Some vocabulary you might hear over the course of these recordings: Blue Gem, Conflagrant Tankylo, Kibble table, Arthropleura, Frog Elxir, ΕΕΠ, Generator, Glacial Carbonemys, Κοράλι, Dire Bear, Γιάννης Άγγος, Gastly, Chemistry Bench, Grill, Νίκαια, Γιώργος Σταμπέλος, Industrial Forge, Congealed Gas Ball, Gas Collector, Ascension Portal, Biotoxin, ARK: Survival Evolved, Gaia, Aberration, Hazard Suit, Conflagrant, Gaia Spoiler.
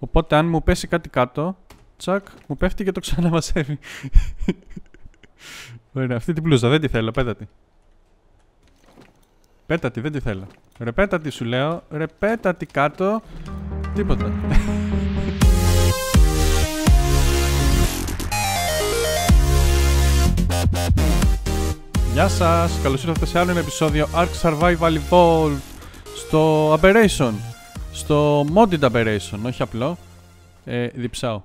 Οπότε αν μου πέσει κάτι κάτω, τσακ, μου πέφτει και το ξαναμασεύει. Ωραία, αυτή την πλούζα δεν τη θέλω, πέτατη. Πέτατη, δεν τη θέλω. Ρε πέτατη σου λέω, ρε πέτατη κάτω. Τίποτα. Γεια σας, καλώς ήρθατε σε άλλο ένα επεισόδιο ARK: Survival Evolved. Στο Aberration. Στο Modded Aberration, όχι απλό. Διψάω.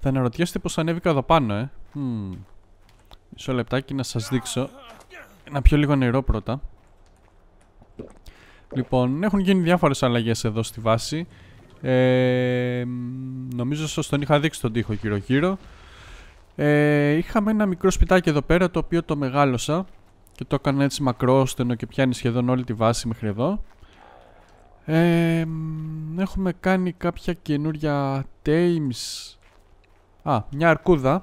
Θα αναρωτιέστε πως ανέβηκα εδώ πάνω, Μισό λεπτάκι να σας δείξω. Να πιω λίγο νερό πρώτα. Λοιπόν, έχουν γίνει διάφορες αλλαγές εδώ στη βάση. Νομίζω σας τον είχα δείξει τον τοίχο γύρω γύρω. Είχαμε ένα μικρό σπιτάκι εδώ πέρα, το οποίο το μεγάλωσα και το έκανα έτσι μακρόστενο και πιάνει σχεδόν όλη τη βάση μέχρι εδώ. Έχουμε κάνει κάποια καινούρια tames. Α, μια αρκούδα.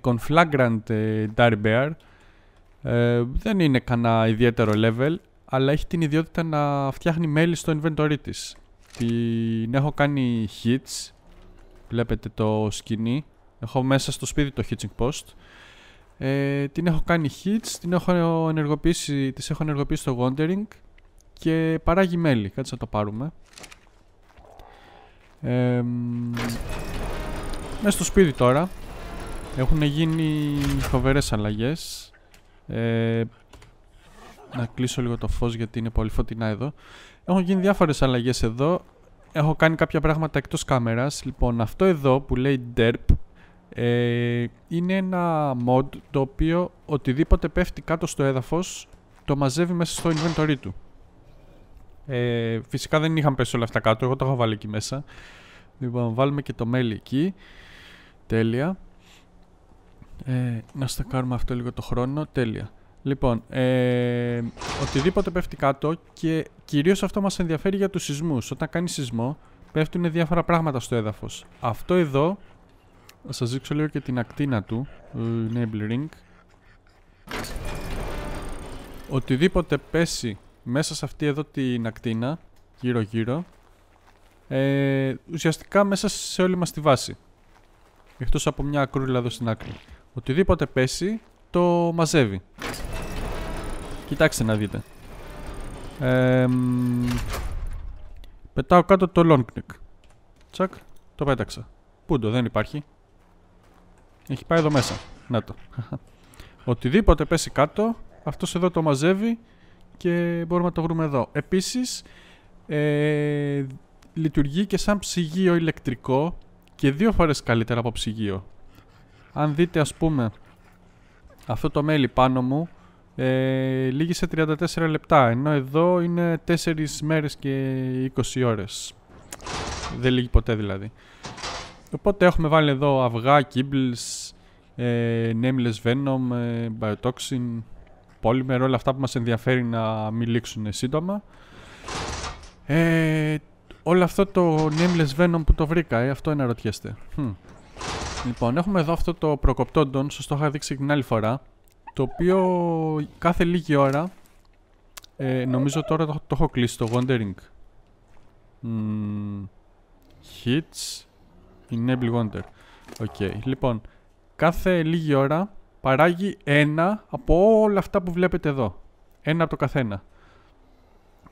Conflagrant Dire Bear. Δεν είναι κανένα ιδιαίτερο level, αλλά έχει την ιδιότητα να φτιάχνει μέλη στο inventory της. Την έχω κάνει hits. Βλέπετε το σκηνή. Έχω μέσα στο σπίτι το hitching post. Την έχω κάνει hits, τις έχω ενεργοποιήσει στο wandering και παράγει μέλι. Κάτσε να το πάρουμε. Μέσα στο σπίτι τώρα έχουν γίνει φοβερές αλλαγές. Να κλείσω λίγο το φως γιατί είναι πολύ φωτεινά εδώ. Έχουν γίνει διάφορες αλλαγές εδώ. Έχω κάνει κάποια πράγματα εκτός κάμερας. Λοιπόν, αυτό εδώ που λέει Derp είναι ένα mod το οποίο οτιδήποτε πέφτει κάτω στο έδαφος το μαζεύει μέσα στο inventory του. Φυσικά δεν είχαν πέσει όλα αυτά κάτω, εγώ το έχω βάλει εκεί μέσα. Λοιπόν, βάλουμε και το μέλι εκεί. Τέλεια. Να στεκάρουμε αυτό λίγο το χρόνο. Τέλεια. Λοιπόν, οτιδήποτε πέφτει κάτω και κυρίως αυτό μας ενδιαφέρει για τους σεισμούς. Όταν κάνει σεισμό πέφτουν διάφορα πράγματα στο έδαφος. Αυτό εδώ, θα σας δείξω λίγο και την ακτίνα του, enable ring. Οτιδήποτε πέσει μέσα σε αυτή εδώ την ακτίνα, γύρω γύρω, ουσιαστικά μέσα σε όλη μας τη βάση, εκτός από μια ακρούλα εδώ στην άκρη, οτιδήποτε πέσει το μαζεύει. Κοιτάξτε να δείτε. Πετάω κάτω το long neck. Τσακ, το πέταξα. Πούντο, δεν υπάρχει. Έχει πάει εδώ μέσα. Να το. Οτιδήποτε πέσει κάτω, αυτός εδώ το μαζεύει και μπορούμε να το βρούμε εδώ. Επίσης, λειτουργεί και σαν ψυγείο ηλεκτρικό και δύο φορές καλύτερα από ψυγείο. Αν δείτε, ας πούμε, αυτό το μέλι πάνω μου λήγει σε 34 λεπτά, ενώ εδώ είναι 4 μέρες και 20 ώρες. Δεν λήγει ποτέ δηλαδή. Οπότε έχουμε βάλει εδώ αυγά, κίμπλς, Nameless Venom, Biotoxin, Polymer, όλα αυτά που μας ενδιαφέρει να μην λήξουν σύντομα. Όλο αυτό το Nameless Venom που το βρήκα, αυτό αναρωτιέστε. Λοιπόν, έχουμε εδώ αυτό το προκοπτόντον, σας το είχα δείξει την άλλη φορά, το οποίο κάθε λίγη ώρα, νομίζω τώρα το έχω κλείσει το wandering. Hits, enable wander. Okay. Λοιπόν, κάθε λίγη ώρα παράγει ένα από όλα αυτά που βλέπετε εδώ. Ένα από το καθένα.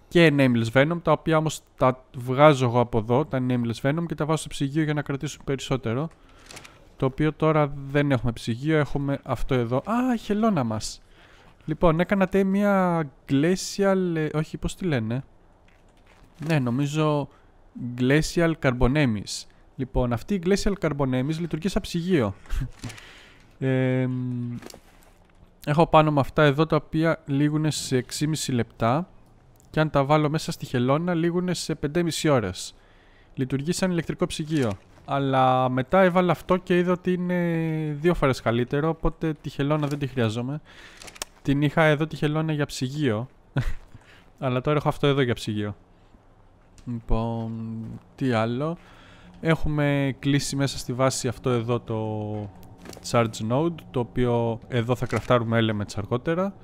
Και Nameless Venom, τα οποία όμως τα βγάζω εγώ από εδώ, τα Nameless Venom, και τα βάζω στο ψυγείο για να κρατήσουν περισσότερο. Το οποίο τώρα δεν έχουμε ψυγείο, έχουμε αυτό εδώ. Α, χελώνα μας. Λοιπόν, έκανα μια Glacial... όχι, πώς τη λένε. Ναι, νομίζω Glacial Carbonemys. Λοιπόν, αυτή η Glacial Carbonemys λειτουργεί σαν ψυγείο. Έχω πάνω με αυτά εδώ τα οποία λήγουν σε 6,5 λεπτά. Και αν τα βάλω μέσα στη χελώνα λήγουν σε 5,5 ώρες. Λειτουργεί σαν ηλεκτρικό ψυγείο. Αλλά μετά έβαλα αυτό και είδα ότι είναι δύο φορές καλύτερο, οπότε τη χελώνα δεν τη χρειάζομαι. Την είχα εδώ τη χελώνα για ψυγείο, αλλά τώρα έχω αυτό εδώ για ψυγείο. Λοιπόν, τι άλλο. Έχουμε κλείσει μέσα στη βάση αυτό εδώ το Charge node, το οποίο εδώ θα κραφτάρουμε elements αργότερα.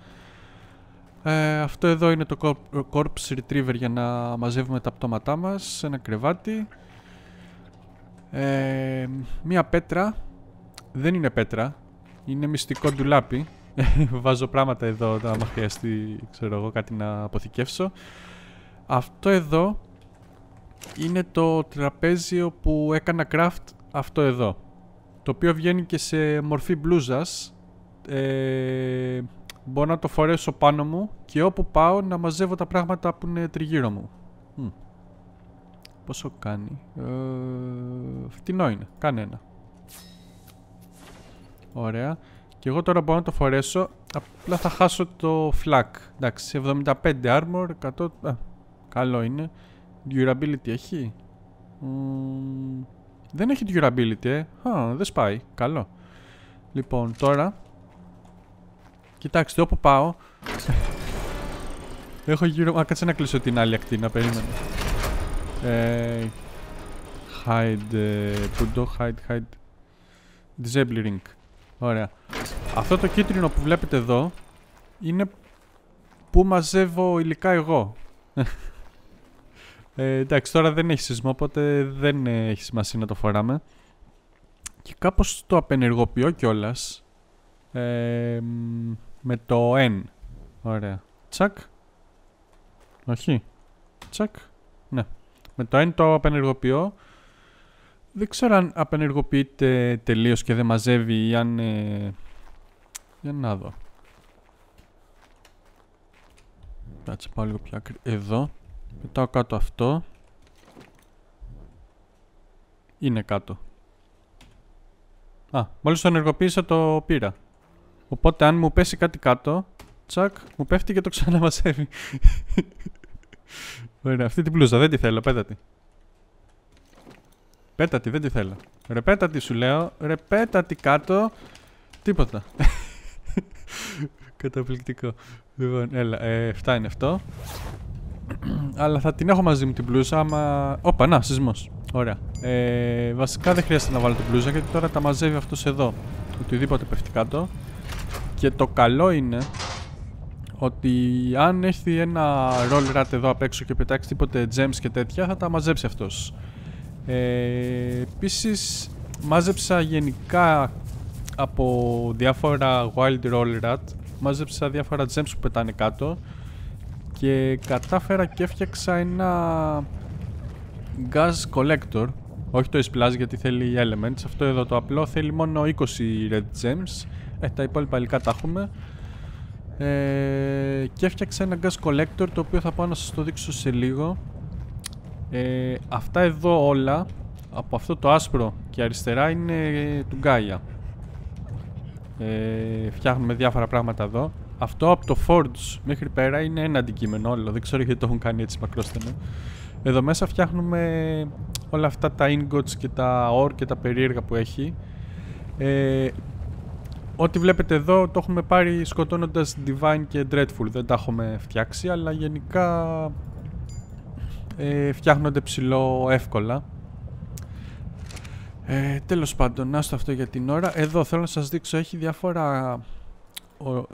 Αυτό εδώ είναι το Corpse Retriever για να μαζεύουμε τα πτώματά μας. Ένα κρεβάτι. Μία πέτρα. Δεν είναι πέτρα. Είναι μυστικό ντουλάπι. Βάζω πράγματα εδώ άμα χρειαστεί, ξέρω εγώ, κάτι να αποθηκεύσω. Αυτό εδώ είναι το τραπέζιο που έκανα craft, αυτό εδώ. Το οποίο βγαίνει και σε μορφή μπλούζας. Μπορώ να το φορέσω πάνω μου και όπου πάω να μαζεύω τα πράγματα που είναι τριγύρω μου. Πόσο κάνει? Φτηνό είναι, κάνε ένα. Ωραία. Και εγώ τώρα μπορώ να το φορέσω. Απλά θα χάσω το φλακ. Εντάξει, 75 armor, 100... καλό είναι. Durability έχει? Δεν έχει durability, δεν σπάει, καλό. Λοιπόν, τώρα κοιτάξτε, όπου πάω έχω γύρω... κάτσε να κλείσω την άλλη ακτή, να περίμενε. Hide... Πούντο, hide... Disable ring. Ωραία. Αυτό το κίτρινο που βλέπετε εδώ είναι που μαζεύω υλικά εγώ. Εντάξει, τώρα δεν έχει σεισμό, οπότε δεν έχει σημασία να το φοράμε. Και κάπως το απενεργοποιώ κιόλας με το N. Ωραία. Τσακ. Όχι. Τσακ. Ναι. Με το N το απενεργοποιώ. Δεν ξέρω αν απενεργοποιείται τελείως και δεν μαζεύει ή αν... για να δω. Κάτσε, πάω λίγο πιο άκρη. Εδώ. Πετάω κάτω αυτό. Είναι κάτω. Μόλις το ενεργοποίησα το πήρα. Οπότε αν μου πέσει κάτι κάτω, τσακ, μου πέφτει και το ξαναμαζεύει. Ωραία, αυτή την μπλούζα δεν τη θέλω, πέτατη. Πέτατη, δεν τη θέλω. Ρε πέτατη σου λέω, ρε πέτατη κάτω. Τίποτα. Καταπληκτικό. Λοιπόν, έλα, φτάνει αυτό. Αλλά θα την έχω μαζί μου την μπλούζα άμα... Όπα, να, σεισμός. Ωραία. Βασικά δεν χρειάζεται να βάλω την μπλούζα γιατί τώρα τα μαζεύει αυτός εδώ. Οτιδήποτε πέφτει κάτω. Και το καλό είναι ότι αν έρθει ένα roll rat εδώ απ' έξω και πετάξει τίποτε gems και τέτοια, θα τα μαζέψει αυτός. Επίσης μάζεψα γενικά από διάφορα wild roll rat, μάζεψα διάφορα gems που πετάνε κάτω. Και κατάφερα και έφτιαξα ένα Gas Collector. Όχι το S+, γιατί θέλει elements. Αυτό εδώ το απλό θέλει μόνο 20 red gems. Τα υπόλοιπα υλικά τα έχουμε. Και έφτιαξα ένα Gas Collector, το οποίο θα πάω να σας το δείξω σε λίγο. Αυτά εδώ όλα, από αυτό το άσπρο και αριστερά, είναι του Gaia. Φτιάχνουμε διάφορα πράγματα εδώ. Αυτό από το Forge μέχρι πέρα είναι ένα αντικείμενο όλο. Δεν ξέρω γιατί το έχουν κάνει έτσι μακρόστενο. Εδώ μέσα φτιάχνουμε όλα αυτά τα ingots και τα ore και τα περίεργα που έχει. Ό,τι βλέπετε εδώ το έχουμε πάρει σκοτώνοντας Divine και Dreadful. Δεν τα έχουμε φτιάξει, αλλά γενικά φτιάχνονται ψηλό εύκολα. Τέλος πάντων, άστο αυτό για την ώρα. Εδώ θέλω να σας δείξω, έχει διάφορα...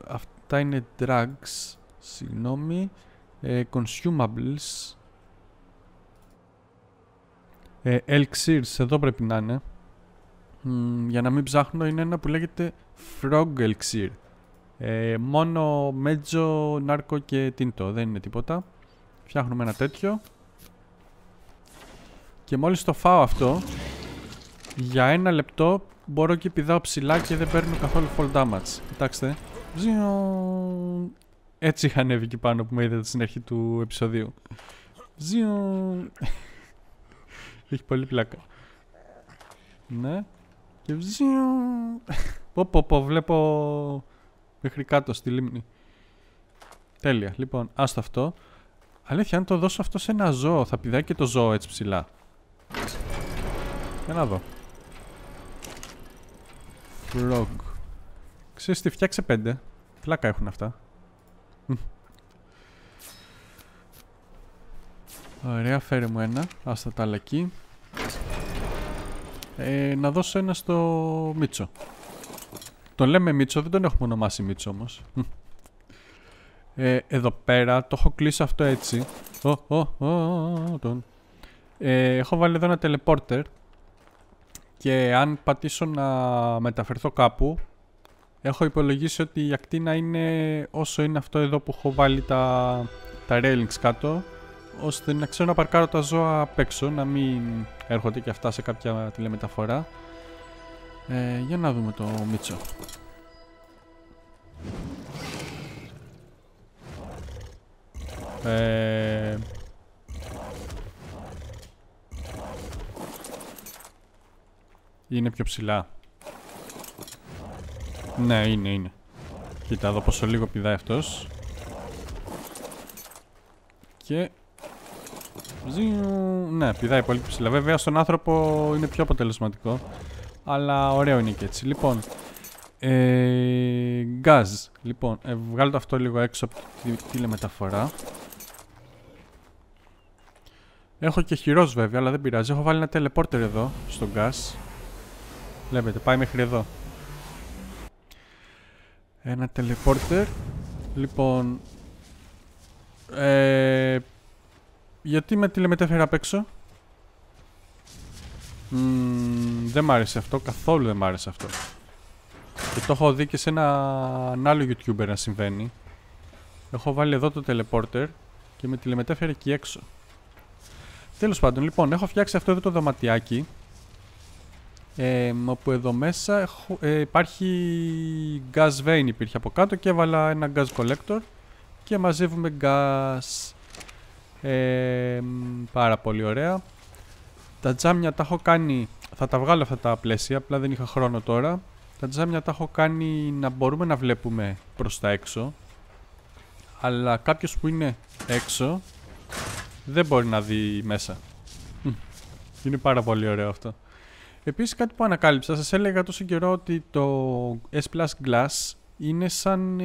Αυτά είναι drugs, συγγνώμη, consumables, elxirs, εδώ πρέπει να είναι. Για να μην ψάχνω, είναι ένα που λέγεται Frog Elxir. Μόνο μέτζο, νάρκο και τίντο, δεν είναι τίποτα. Φτιάχνουμε ένα τέτοιο. Και μόλις το φάω αυτό, για ένα λεπτό μπορώ και πηδάω ψηλά και δεν παίρνω καθόλου fall damage. Κοιτάξτε. Ζιον. Έτσι είχα ανέβει εκεί πάνω που με είδατε στην αρχή του επεισοδίου. Ζιον. Έχει πολύ πλάκα. Ναι. Και ζιον. Πω βλέπω μέχρι κάτω στη λίμνη. Τέλεια. Λοιπόν, άστα αυτό. Αλήθεια, αν το δώσω αυτό σε ένα ζώο, θα πηδάει και το ζώο έτσι ψηλά? Για να δω. Frog. Ξέρεις τι, φτιάξε 5. Πλάκα έχουν αυτά. Ωραία, φέρε μου ένα. Άστα τα άλλα εκεί. Να δώσω ένα στο Μίτσο. Τον λέμε Μίτσο, δεν τον έχουμε ονομάσει Μίτσο όμως. εδώ πέρα. Το έχω κλείσει αυτό έτσι. Έχω βάλει εδώ ένα teleporter. Και αν πατήσω να μεταφερθώ κάπου, έχω υπολογίσει ότι η ακτίνα είναι όσο είναι αυτό εδώ που έχω βάλει τα railings κάτω, ώστε να ξέρω να παρκάρω τα ζώα απ' έξω, να μην έρχονται και αυτά σε κάποια τηλεμεταφορά. Για να δούμε το Μίτσο. Είναι πιο ψηλά. Ναι, είναι. Κοίτα εδώ πόσο λίγο πηδάει αυτός. Και... ναι, πηδάει πολύ ψηλά. Βέβαια στον άνθρωπο είναι πιο αποτελεσματικό, αλλά ωραίο είναι και έτσι. Λοιπόν, γκάζ. Λοιπόν, βγάλω το αυτό λίγο έξω από τη τηλεμεταφορά. Έχω και χειρός βέβαια, αλλά δεν πειράζει. Έχω βάλει ένα teleporter εδώ, στον γκάζ. Βλέπετε, πάει μέχρι εδώ. Ένα teleporter. Λοιπόν, γιατί με τηλεμετέφερα απ' έξω? Δεν μ' άρεσε αυτό, καθόλου δεν μ' άρεσε αυτό. Και το έχω δει και σε έναν άλλο YouTuber να συμβαίνει. Έχω βάλει εδώ το teleporter και με τηλεμετέφερε εκεί έξω. Τέλος πάντων, λοιπόν, έχω φτιάξει αυτό εδώ το δωματιάκι, όπου εδώ μέσα έχω, υπάρχει gas vein, υπήρχε από κάτω και έβαλα ένα gas collector και μαζεύουμε gas. Πάρα πολύ ωραία. Τα τζάμια τα έχω κάνει, θα τα βγάλω αυτά τα πλαίσια, απλά δεν είχα χρόνο τώρα. Τα τζάμια τα έχω κάνει να μπορούμε να βλέπουμε προς τα έξω, αλλά κάποιος που είναι έξω δεν μπορεί να δει μέσα. Είναι πάρα πολύ ωραίο αυτό. Επίσης κάτι που ανακάλυψα, σας έλεγα τόσο καιρό ότι το S+ Glass είναι σαν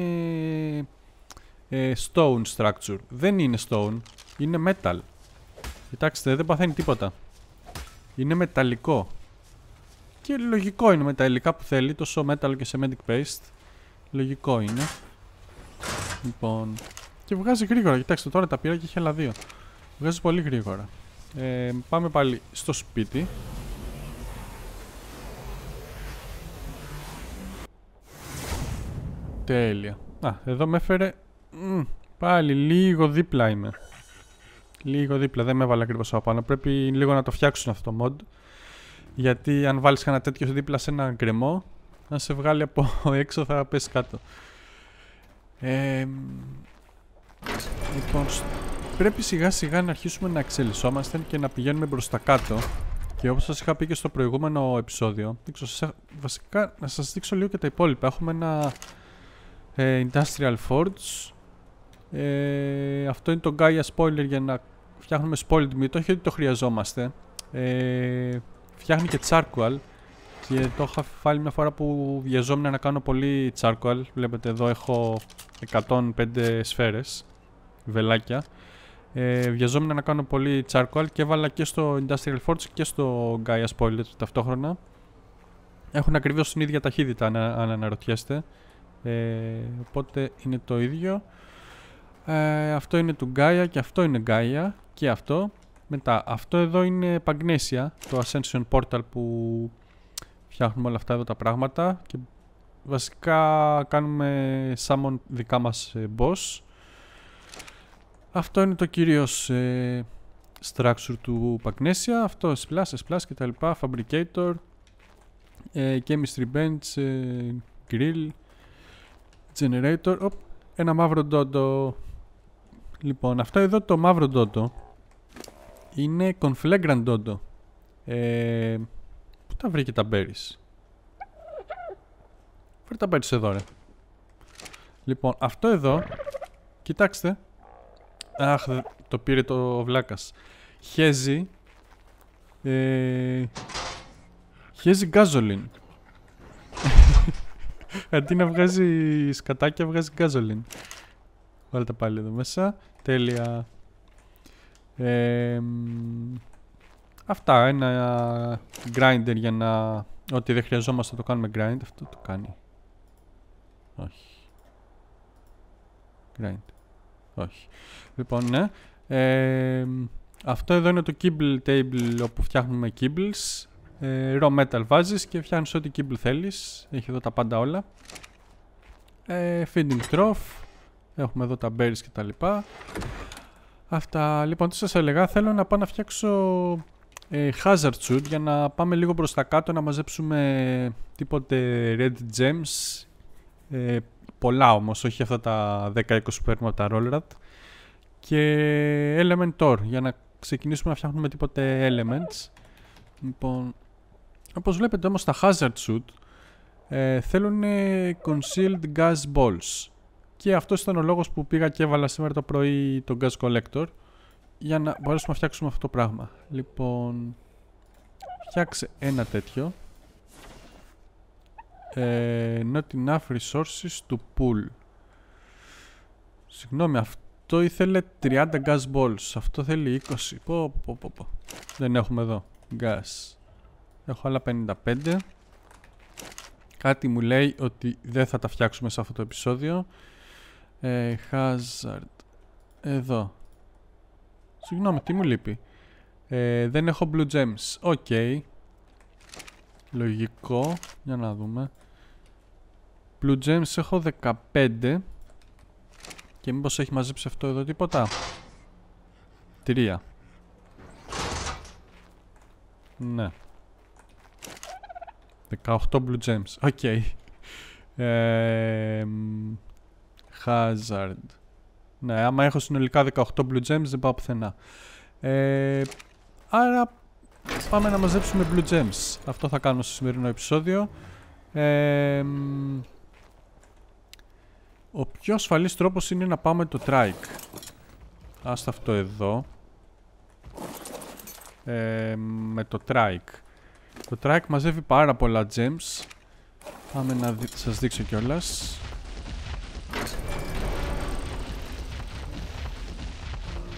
stone structure. Δεν είναι stone, είναι metal. Κοιτάξτε, δεν παθαίνει τίποτα. Είναι μεταλλικό. Και λογικό είναι με τα υλικά που θέλει, τόσο metal και cementic paste. Λογικό είναι. Λοιπόν, και βγάζει γρήγορα, κοιτάξτε τώρα τα πήρα και είχε άλλα δύο. Βγάζει πολύ γρήγορα. Πάμε πάλι στο σπίτι. Τέλεια. Α, εδώ με έφερε. Πάλι λίγο δίπλα είμαι. Λίγο δίπλα, δεν με έβαλε ακριβώς από πάνω. Πρέπει λίγο να το φτιάξουν αυτό το mod. Γιατί αν βάλεις ένα τέτοιο δίπλα σε ένα γκρεμό, να σε βγάλει από έξω, θα πέσει κάτω. Λοιπόν, πρέπει σιγά σιγά να αρχίσουμε να εξελισσόμαστε και να πηγαίνουμε προς τα κάτω. Και όπως σας είχα πει και στο προηγούμενο επεισόδιο, βασικά να σας δείξω λίγο και τα υπόλοιπα. Έχουμε ένα Industrial Forge. Αυτό είναι το Gaia Spoiler για να φτιάχνουμε spoiled meat, όχι ότι το χρειαζόμαστε. Φτιάχνει και charcoal και το είχα φάει μια φορά που βιαζόμουν να κάνω πολύ charcoal. Βλέπετε εδώ έχω 105 σφαίρες, βελάκια. Βιαζόμουν να κάνω πολύ charcoal και έβαλα και στο Industrial Forge και στο Gaia Spoiler ταυτόχρονα. Έχουν ακριβώς την ίδια ταχύτητα αν αναρωτιέστε, οπότε είναι το ίδιο. Αυτό είναι του Gaia και αυτό είναι Gaia και αυτό. Μετά αυτό εδώ είναι Pagnesia, το Ascension Portal που φτιάχνουμε όλα αυτά εδώ τα πράγματα και βασικά κάνουμε summon δικά μας boss. Αυτό είναι το κυρίως structure του Pagnesia, αυτό splash και τα λοιπά, Fabricator, Chemistry Bench, Grill, Generator, ένα μαύρο ντότο. Λοιπόν, αυτό εδώ το μαύρο ντότο είναι Conflagrant ντότο. Πού τα βρήκε τα berries? Βρε τα berries εδώ ρε. Λοιπόν, αυτό εδώ, κοιτάξτε. Αχ, το πήρε το βλάκας. Χέζει χέζει γκάζολιν. Αντί να βγάζει σκατάκια, βγάζει γκάζολιν. Βάλτε πάλι εδώ μέσα. Τέλεια. Αυτά. Ένα grinder για να... ό,τι δεν χρειαζόμαστε το κάνουμε grind. Αυτό το κάνει. Όχι. Grind. Όχι. Λοιπόν, ναι. Αυτό εδώ είναι το Kibble table όπου φτιάχνουμε kibbles. Raw metal βάζεις και φτιάχνεις ό,τι kibble θέλεις. Έχει εδώ τα πάντα όλα. Feeding trough. Έχουμε εδώ τα berries και τα λοιπά. Αυτά. Λοιπόν, τι σας έλεγα, θέλω να πάω να φτιάξω hazard suit για να πάμε λίγο προς τα κάτω να μαζέψουμε τίποτε red gems. Πολλά όμως, όχι αυτά τα 10-20 που παίρνουμε από τα rollrat. Και elementor για να ξεκινήσουμε να φτιάχνουμε τίποτε elements. Λοιπόν, όπως βλέπετε όμως τα hazard suit θέλουν concealed gas balls. Και αυτός ήταν ο λόγος που πήγα και έβαλα σήμερα το πρωί τον Gas Collector για να μπορέσουμε να φτιάξουμε αυτό το πράγμα. Λοιπόν, φτιάξε ένα τέτοιο. Not enough resources to pull. Συγγνώμη, αυτό ήθελε 30 gas balls. Αυτό θέλει 20. Πω. Δεν έχουμε εδώ gas. Έχω άλλα 55. Κάτι μου λέει ότι δεν θα τα φτιάξουμε σε αυτό το επεισόδιο. Hazard. Εδώ. Συγγνώμη, τι μου λείπει. Δεν έχω blue gems. Οκ. Λογικό. Για να δούμε. Blue gems έχω 15. Και μήπως έχει μαζέψει αυτό εδώ τίποτα. 3. Ναι. 18 blue gems. Οκ. Hazard. Ναι, άμα έχω συνολικά 18 blue gems δεν πάω πουθενά. Άρα πάμε να μαζέψουμε blue gems. Αυτό θα κάνω στο σημερινό επεισόδιο. Ο πιο ασφαλής τρόπος είναι να πάμε το trike. Άστα αυτό εδώ. Με το trike. Το trike μαζεύει πάρα πολλά gems. Πάμε να σας δείξω κιόλας.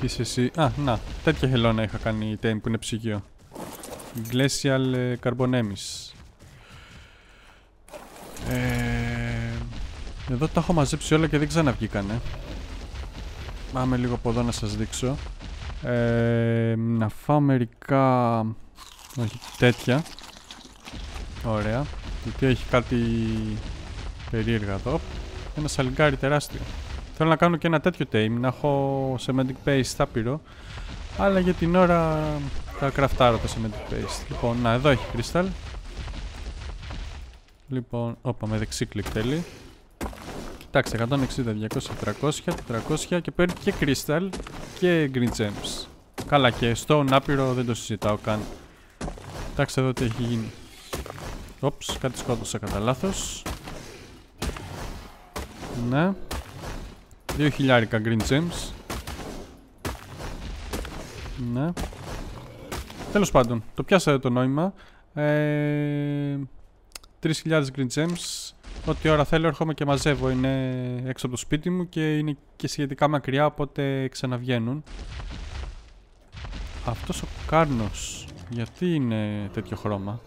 Τι είσαι εσύ? Α, να, τέτοια χελώνα είχα κάνει η tame που είναι ψυγείο. Glacial Carbonemys. Εδώ τα έχω μαζέψει όλα και δεν ξαναβγήκανε. Πάμε λίγο από εδώ να σας δείξω. Να φάω μερικά... Όχι, τέτοια. Ωραία. Γιατί έχει κάτι περίεργα εδώ. Ένα σαλιγκάρι τεράστιο. Θέλω να κάνω και ένα τέτοιο tame, να έχω semantic paste άπειρο. Αλλά για την ώρα θα κραφτάρω το semantic paste. Λοιπόν, να, εδώ έχει κρίσταλ. Λοιπόν, όπα, με δεξί κλικ τέλει. Κοιτάξτε, 160, 200, 300, 400 και παίρνει και κρίσταλ και green gems. Καλά, και stone άπειρο δεν το συζητάω καν. Κοιτάξτε εδώ τι έχει γίνει. Όψ, κάτι σκότωσα κατά λάθος. Ναι. 2.000 green gems. Ναι. Τέλος πάντων, το πιάσατε το νόημα. 3.000 green gems. Ό,τι ώρα θέλω έρχομαι και μαζεύω. Είναι έξω από το σπίτι μου και είναι και σχετικά μακριά, οπότε ξαναβγαίνουν. Αυτός ο κάρνος, γιατί είναι τέτοιο χρώμα?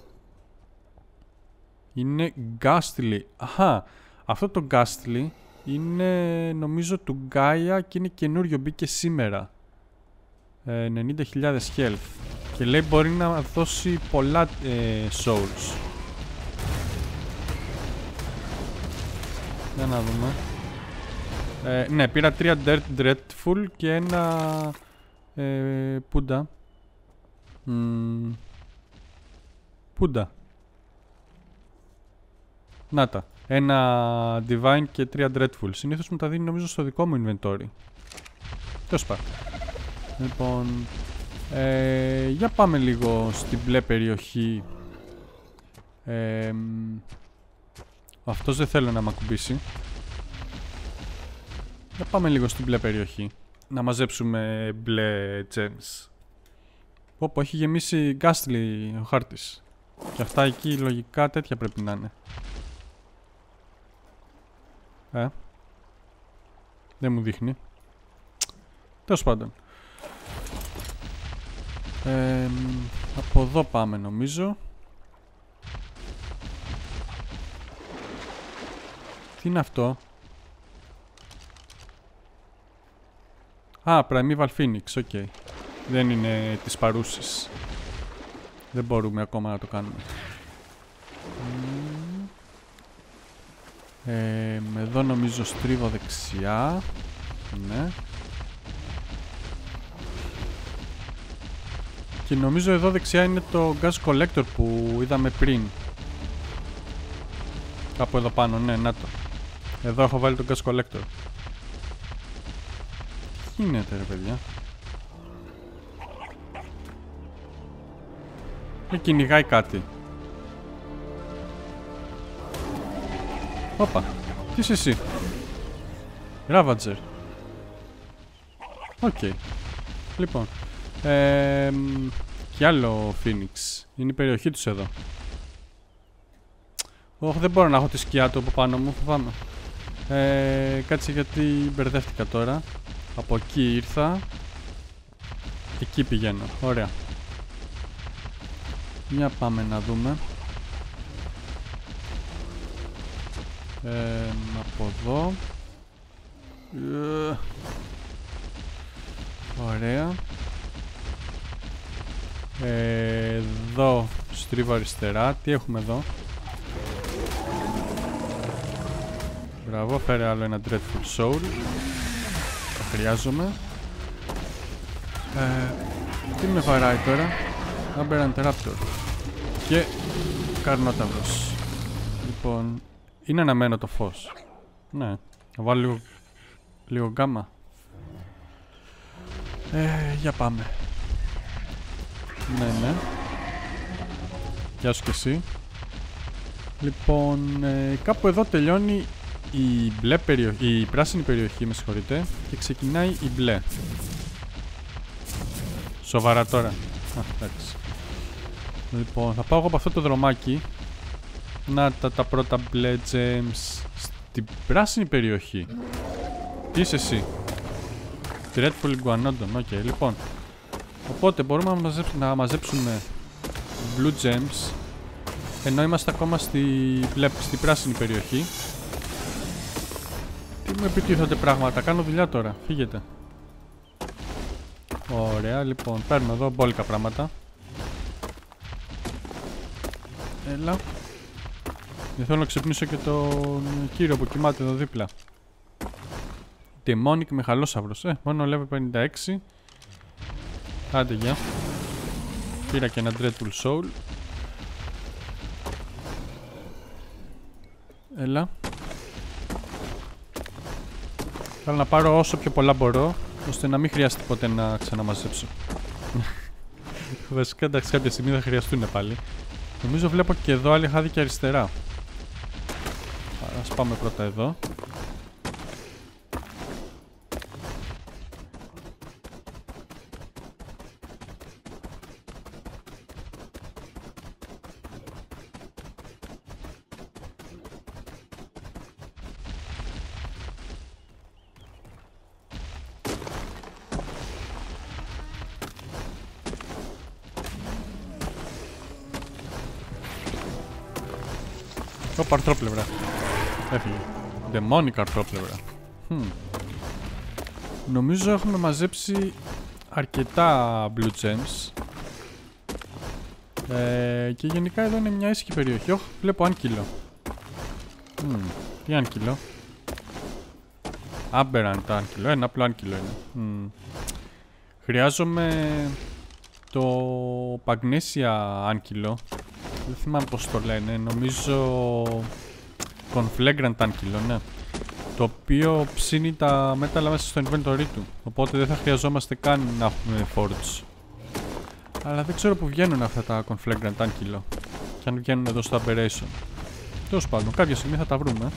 Είναι Gastly. Αχα, αυτό το Gastly είναι νομίζω του Gaia και είναι καινούριο, μπήκε σήμερα. 90.000 health. Και λέει μπορεί να δώσει πολλά souls. Για να δούμε. Ναι, πήρα 3 Dreadful και ένα πούντα. Πούντα. Να τα. Ένα Divine και 3 Dreadful. Συνήθως μου τα δίνει νομίζω στο δικό μου inventory. Τέλος πάντων. Λοιπόν, για πάμε λίγο στην μπλε περιοχή. Αυτός δεν θέλω να μ' ακουμπήσει. Για πάμε λίγο στην μπλε περιοχή. Να μαζέψουμε μπλε gems. Όπου έχει γεμίσει γκάστλι ο χάρτης. Και αυτά εκεί λογικά τέτοια πρέπει να είναι. Δεν μου δείχνει. Τέλος πάντων. Από εδώ πάμε νομίζω. Τι είναι αυτό? Α, Primeval Phoenix, οκ. Okay. Δεν είναι της παρούσης. Δεν μπορούμε ακόμα να το κάνουμε. Εδώ νομίζω στρίβω δεξιά. Ναι. Και νομίζω εδώ δεξιά είναι το Gas Collector που είδαμε πριν. Κάπου εδώ πάνω, ναι, να το. Εδώ έχω βάλει το Gas Collector. Τι γίνεται ρε παιδιά. Με κυνηγάει κάτι. Όπα, τι είσαι εσύ. Ravager. Οκ. Okay. Λοιπόν. Κι άλλο Phoenix. Είναι η περιοχή τους εδώ. Όχι, δεν μπορώ να έχω τη σκιά του από πάνω μου, φοβάμαι. Κάτσε γιατί μπερδεύτηκα τώρα. Από εκεί ήρθα. Εκεί πηγαίνω, ωραία. Για πάμε να δούμε. Από εδώ. Ωραία. Εδώ στρίβω αριστερά. Τι έχουμε εδώ. Μπράβο, φέρε άλλο ένα Dreadful Soul. Το χρειάζομαι. Τι με βαράει τώρα. Aberrant Raptor. Και Καρνόταυρος. Λοιπόν, είναι αναμένο το φως. Ναι, να βάλω λίγο γκάμα. Για πάμε. Ναι, ναι. Γεια σου και εσύ. Λοιπόν, κάπου εδώ τελειώνει η μπλε περιοχή, η πράσινη περιοχή, με συγχωρείτε, και ξεκινάει η μπλε. Σοβαρά τώρα. Εντάξει. Λοιπόν, θα πάω από αυτό το δρομάκι. Να τα πρώτα μπλε gems στην πράσινη περιοχή. Τι είσαι εσύ. Dreadful Guanodon, οκ, okay, λοιπόν. Οπότε μπορούμε να μαζέψουμε blue gems. Ενώ είμαστε ακόμα στη πράσινη περιοχή. Τι μου επιτίθονται πράγματα, κάνω δουλειά τώρα, φύγετε. Ωραία, λοιπόν, παίρνω εδώ μπόλικα πράγματα. Έλα. Δεν θέλω να ξυπνήσω και τον κύριο που κοιμάται εδώ δίπλα. Demonic Μεχαλόσαυρος, μόνο level 56. Άντε γεια. Πήρα και ένα Dreadful Soul. Έλα. Θέλω να πάρω όσο πιο πολλά μπορώ, ώστε να μην χρειάζεται ποτέ να ξαναμαζέψω. Βασικά, εντάξει, κάποια στιγμή θα χρειαστούν πάλι. Νομίζω βλέπω και εδώ άλλη χάδη και αριστερά. Ας πάμε πρώτα εδώ. Αρθρόπλευρα. Έφυγε. Demonic αρθρόπλευρα. Νομίζω έχουμε μαζέψει αρκετά blue gems. Και γενικά εδώ είναι μια ήσυχη περιοχή. Όχι, βλέπω Ankylo. Τι Ankylo. Aberrant Ankylo. Ένα απλό Ankylo είναι. Χρειάζομαι το Pagnesia Ankylo. Δεν θυμάμαι πως το λένε, νομίζω Conflagrant Tankylo, ναι. Το οποίο ψήνει τα μέταλλα μέσα στο inventory του. Οπότε δεν θα χρειαζόμαστε καν να έχουμε Forge. Αλλά δεν ξέρω που βγαίνουν αυτά τα Conflagrant Tankylo. Και αν βγαίνουν εδώ στο Aberration. Τέλος πάντων, κάποια στιγμή θα τα βρούμε.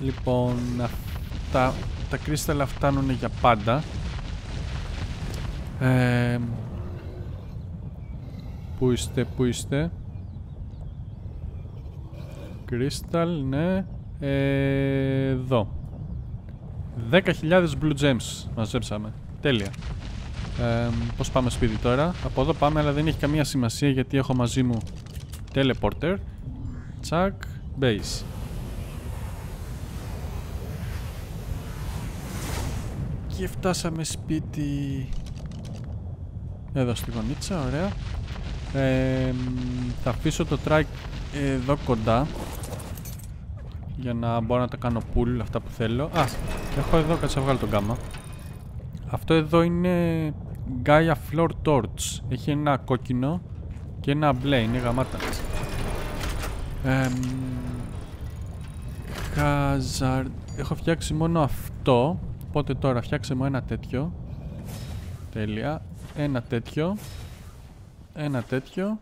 Λοιπόν, τα κρίσταλα φτάνουν για πάντα. Πού είστε, πού είστε. Κρίσταλ, ναι. Εδώ. 10.000 blue gems μαζέψαμε. Τέλεια. Πώς πάμε σπίτι τώρα. Από εδώ πάμε, αλλά δεν έχει καμία σημασία γιατί έχω μαζί μου teleporter. Τσακ, base. και φτάσαμε σπίτι. Εδώ στη γωνίτσα, ωραία. Θα αφήσω το track εδώ κοντά για να μπορώ να τα κάνω pull αυτά που θέλω. Α, έχω εδώ, κάτσε να βγάλω τον γκάμα. Αυτό εδώ είναι Gaia Floor Torch. Έχει ένα κόκκινο και ένα μπλε, είναι γαμάτα. Hazard. Έχω φτιάξει μόνο αυτό. Οπότε τώρα φτιάξε μου ένα τέτοιο. Τέλεια. Ένα τέτοιο. Ένα τέτοιο.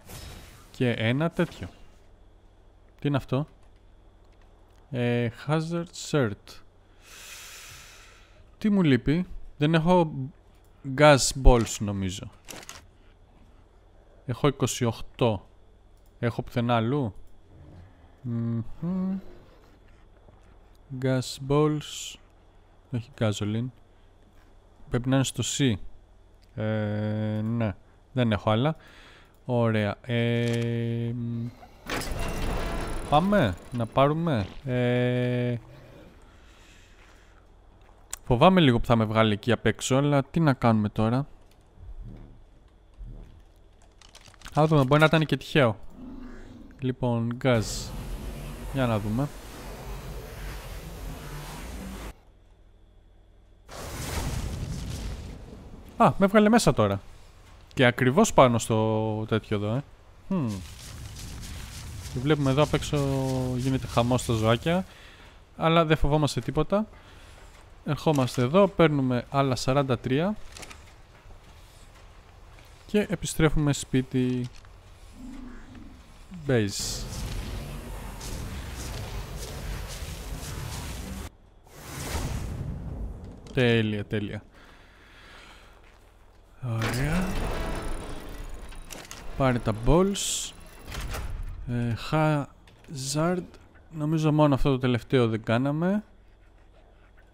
Και ένα τέτοιο. Τι είναι αυτό? Hazard Suit. Τι μου λείπει? Δεν έχω gas balls νομίζω. Έχω 28. Έχω πουθενά αλλού? Gas balls. Όχι gasoline. Πρέπει να είναι στο C. Ναι, δεν έχω άλλα. Ωραία. Πάμε να πάρουμε. Φοβάμαι λίγο που θα με βγάλει εκεί απ' έξω, αλλά τι να κάνουμε τώρα. Θα δούμε, μπορεί να ήταν και τυχαίο. Λοιπόν, gas. Για να δούμε. Α, με έβγαλε μέσα τώρα. Και ακριβώς πάνω στο τέτοιο εδώ, Και βλέπουμε εδώ απ' έξω γίνεται χαμός στα ζωάκια. Αλλά δεν φοβόμαστε τίποτα. Ερχόμαστε εδώ, παίρνουμε άλλα 43. Και επιστρέφουμε σπίτι. Base. Τέλεια, τέλεια. Ωραία. Πάρε τα balls. Hazard. Νομίζω μόνο αυτό το τελευταίο δεν κάναμε.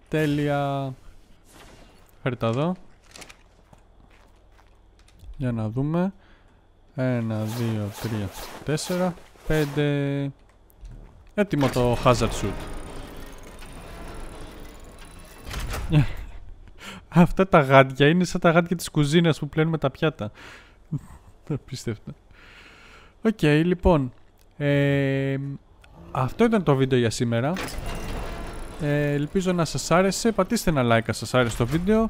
Τέλεια. Φέρε τα εδώ. Για να δούμε. 1, 2, 3, 4, 5. Έτοιμο το hazard suit. Αυτά τα γάντια είναι σαν τα γάντια της κουζίνας που πλένουμε τα πιάτα. Απίστευτα. Οκ, λοιπόν. Αυτό ήταν το βίντεο για σήμερα. Ελπίζω να σας άρεσε. Πατήστε ένα like αν σας άρεσε το βίντεο.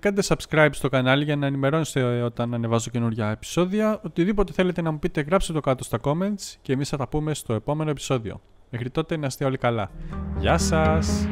Κάντε subscribe στο κανάλι για να ενημερώνεστε όταν ανεβάζω καινούργια επεισόδια. Οτιδήποτε θέλετε να μου πείτε γράψτε το κάτω στα comments και εμείς θα τα πούμε στο επόμενο επεισόδιο. Μέχρι τότε να είστε όλοι καλά. Γεια σας!